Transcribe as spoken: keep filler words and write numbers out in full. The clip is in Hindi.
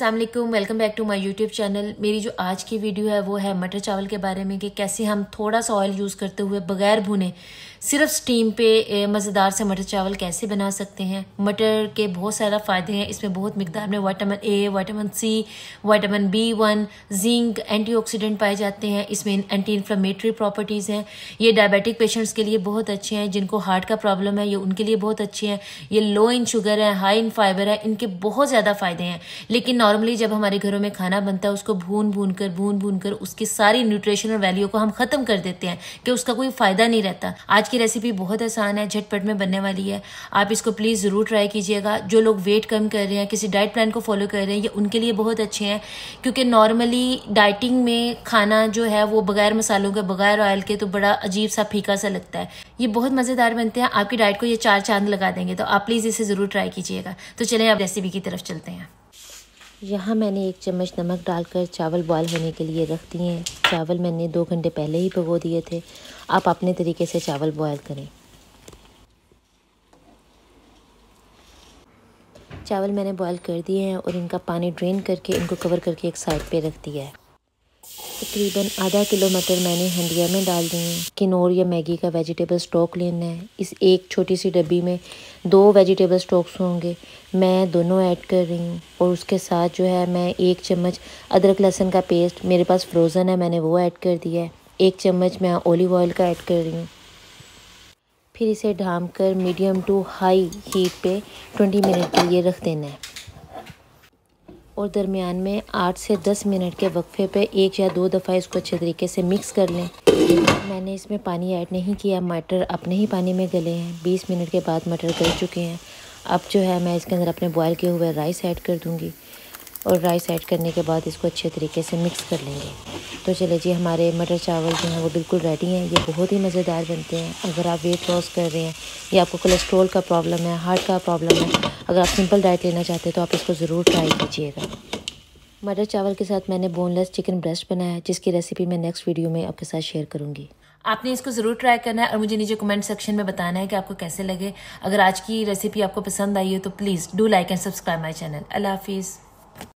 अस्सलाम वालेकुम, welcome back to my YouTube channel. मेरी जो आज की वीडियो है वो है मटर चावल के बारे में कि कैसे हम थोड़ा सा ऑयल यूज़ करते हुए बगैर भुने सिर्फ स्टीम पे मज़ेदार से मटर चावल कैसे बना सकते हैं। मटर के बहुत सारा फ़ायदे हैं, इसमें बहुत मिकदार में vitamin A, vitamin C, vitamin B one, zinc, antioxidant पाए जाते हैं। इसमें एंटी इन्फ्लेमेटरी प्रॉपर्टीज़ हैं। ये डायबिटिक पेशेंट्स के लिए बहुत अच्छे हैं, जिनको हार्ट का प्रॉब्लम है ये उनके लिए बहुत अच्छे हैं। ये लो इन शुगर है, हाई इन फाइबर है, इनके बहुत ज़्यादा फ़ायदे हैं। लेकिन नॉर्मली जब हमारे घरों में खाना बनता है उसको भून भून कर भून भून कर उसकी सारी न्यूट्रिशनल वैल्यू को हम ख़त्म कर देते हैं कि उसका कोई फ़ायदा नहीं रहता। आज की रेसिपी बहुत आसान है, झटपट में बनने वाली है। आप इसको प्लीज़ ज़रूर ट्राई कीजिएगा। जो लोग वेट कम कर रहे हैं, किसी डाइट प्लान को फॉलो कर रहे हैं, ये उनके लिए बहुत अच्छे हैं, क्योंकि नॉर्मली डाइटिंग में खाना जो है वो बगैर मसालों के, बगैर ऑयल के तो बड़ा अजीब सा, फीका सा लगता है। ये बहुत मज़ेदार बनते हैं, आपकी डाइट को ये चार चांद लगा देंगे। तो आप प्लीज़ इसे ज़रूर ट्राई कीजिएगा। तो चलें आप रेसिपी की तरफ चलते हैं। यहाँ मैंने एक चम्मच नमक डालकर चावल बॉयल होने के लिए रख दिए हैं। चावल मैंने दो घंटे पहले ही भिगो दिए थे। आप अपने तरीके से चावल बॉयल करें। चावल मैंने बॉयल कर दिए हैं और इनका पानी ड्रेन करके इनको कवर करके एक साइड पे रख दिया है। तकरीबन आधा किलो मटर मैंने हंडिया में डाल दिए हैं। किनोर या मैगी का वेजिटेबल स्टॉक लेना है। इस एक छोटी सी डब्बी में दो वेजिटेबल स्टॉक्स होंगे, मैं दोनों ऐड कर रही हूँ। और उसके साथ जो है मैं एक चम्मच अदरक लहसुन का पेस्ट, मेरे पास फ्रोज़न है, मैंने वो ऐड कर दिया है। एक चम्मच मैं ओलिव ऑयल का ऐड कर रही हूँ। फिर इसे ढाम कर मीडियम टू हाई हीट पे ट्वेंटी मिनट के लिए रख देना है और दरमियान में आठ से दस मिनट के वक्फे पे एक या दो दफ़ा इसको अच्छे तरीके से मिक्स कर लें। मैंने इसमें पानी ऐड नहीं किया, मटर अपने ही पानी में गले हैं। बीस मिनट के बाद मटर गल चुके हैं। अब जो है मैं इसके अंदर अपने बॉयल किए हुए राइस ऐड कर दूंगी और राइस ऐड करने के बाद इसको अच्छे तरीके से मिक्स कर लेंगे। तो चले जी, हमारे मटर चावल जो हैं वो बिल्कुल रेडी हैं। ये बहुत ही मज़ेदार बनते हैं। अगर आप वेट लॉस कर रहे हैं या आपको कोलेस्ट्रॉल का प्रॉब्लम है, हार्ट का प्रॉब्लम है, अगर आप सिंपल डाइट लेना चाहते हैं तो आप इसको ज़रूर ट्राई कीजिएगा। मटर चावल के साथ मैंने बोनलेस चिकन ब्रेस्ट बनाया है, जिसकी रेसिपी मैं नेक्स्ट वीडियो में आपके साथ शेयर करूँगी। आपने इसको ज़रूर ट्राई करना है और मुझे नीचे कमेंट सेक्शन में बताना है कि आपको कैसे लगे। अगर आज की रेसिपी आपको पसंद आई हो तो please do like and subscribe my channel. अल्लाह हाफिज़।